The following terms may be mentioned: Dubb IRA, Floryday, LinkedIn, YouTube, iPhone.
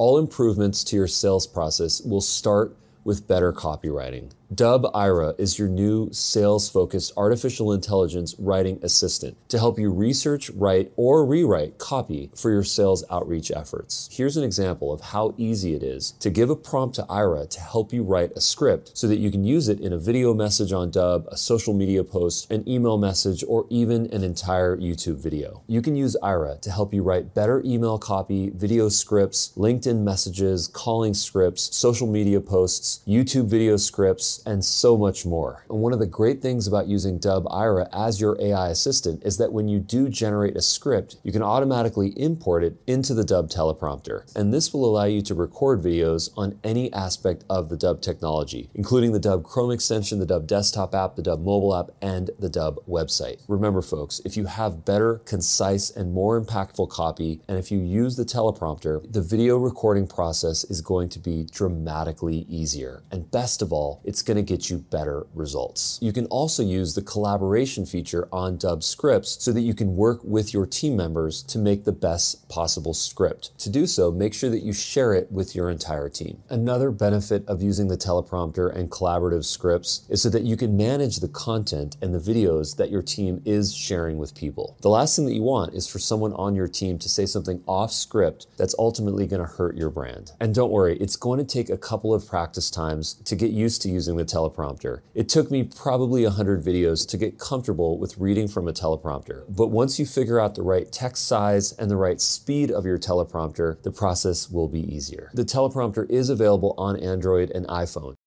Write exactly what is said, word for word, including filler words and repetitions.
All improvements to your sales process will start with better copywriting. Dubb I R A is your new sales-focused artificial intelligence writing assistant to help you research, write, or rewrite copy for your sales outreach efforts. Here's an example of how easy it is to give a prompt to I R A to help you write a script so that you can use it in a video message on Dubb, a social media post, an email message, or even an entire YouTube video. You can use I R A to help you write better email copy, video scripts, LinkedIn messages, calling scripts, social media posts, YouTube video scripts, and so much more. And one of the great things about using Dubb I R A as your A I assistant is that when you do generate a script, you can automatically import it into the Dubb teleprompter. And this will allow you to record videos on any aspect of the Dubb technology, including the Dubb Chrome extension, the Dubb desktop app, the Dubb mobile app, and the Dubb website. Remember folks, if you have better, concise, and more impactful copy, and if you use the teleprompter, the video recording process is going to be dramatically easier. And best of all, it's going to get you better results. You can also use the collaboration feature on Dubb scripts so that you can work with your team members to make the best possible script. To do so, make sure that you share it with your entire team. Another benefit of using the teleprompter and collaborative scripts is so that you can manage the content and the videos that your team is sharing with people. The last thing that you want is for someone on your team to say something off script that's ultimately going to hurt your brand. And don't worry, it's going to take a couple of practice times times to get used to using the teleprompter. It took me probably one hundred videos to get comfortable with reading from a teleprompter. But once you figure out the right text size and the right speed of your teleprompter, the process will be easier. The teleprompter is available on Android and iPhone,